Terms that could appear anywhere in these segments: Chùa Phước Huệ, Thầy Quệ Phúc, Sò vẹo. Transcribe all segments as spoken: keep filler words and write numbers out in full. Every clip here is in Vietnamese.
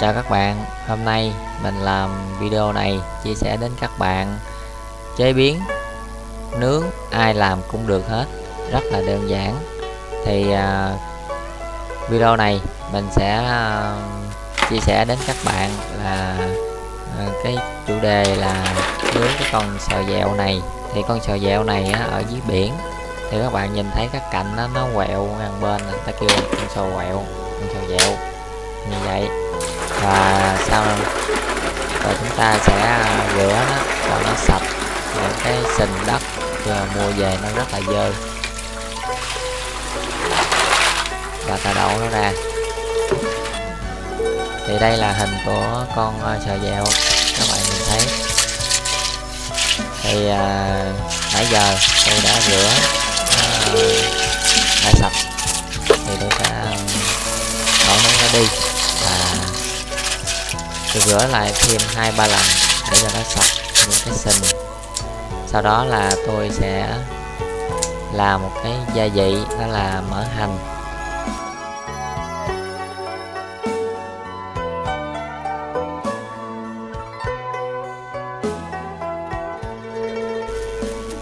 Chào các bạn, hôm nay mình làm video này chia sẻ đến các bạn chế biến nướng ai làm cũng được hết, rất là đơn giản. Thì uh, video này mình sẽ uh, chia sẻ đến các bạn là uh, cái chủ đề là nướng cái con sò vẹo này. Thì con sò vẹo này uh, ở dưới biển thì các bạn nhìn thấy các cạnh uh, nó quẹo ngang bên, ta kêu con sò quẹo, con sò vẹo như vậy. Và sau rồi chúng ta sẽ rửa nó cho nó sạch những cái sình đất, rồi mua về nó rất là dơ, và ta đậu nó ra. Thì đây là hình của con sò vẹo các bạn nhìn thấy. Thì à, nãy giờ tôi đã rửa nó đã sạch, thì tôi sẽ đổ nước nó đi và rửa lại thêm hai ba lần để cho nó sạch những cái sình. Sau đó là tôi sẽ làm một cái gia vị, đó là mỡ hành.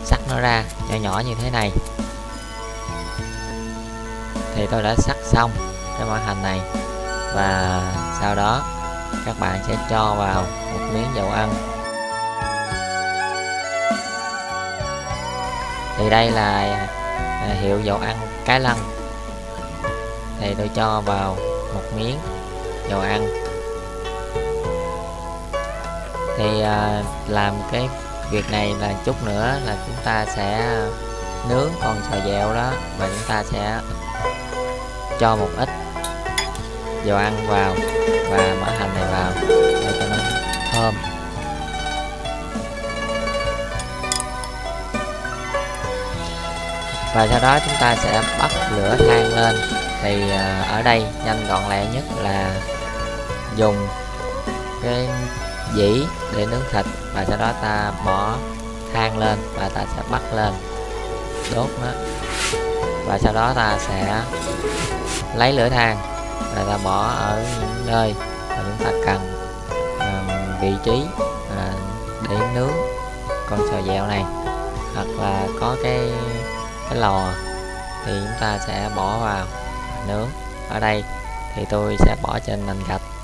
Xắt nó ra nhỏ nhỏ như thế này. Thì tôi đã xắt xong cái mỡ hành này, và sau đó các bạn sẽ cho vào một miếng dầu ăn. Thì đây là hiệu dầu ăn Cái Lân. Thì tôi cho vào một miếng dầu ăn. Thì làm cái việc này là chút nữa là chúng ta sẽ nướng con sò vẹo đó, và chúng ta sẽ cho một ít dầu ăn vào và mỡ hành này vào để cho nó thơm. Và sau đó chúng ta sẽ bắt lửa than lên. Thì ở đây nhanh gọn lẹ nhất là dùng cái dĩ để nướng thịt, và sau đó ta bỏ than lên và ta sẽ bắt lên đốt nó. Và sau đó ta sẽ lấy lửa than, là ta bỏ ở những nơi mà chúng ta cần uh, vị trí uh, để nướng con sò vẹo này, hoặc là có cái cái lò thì chúng ta sẽ bỏ vào nướng. Ở đây thì tôi sẽ bỏ trên nền gạch.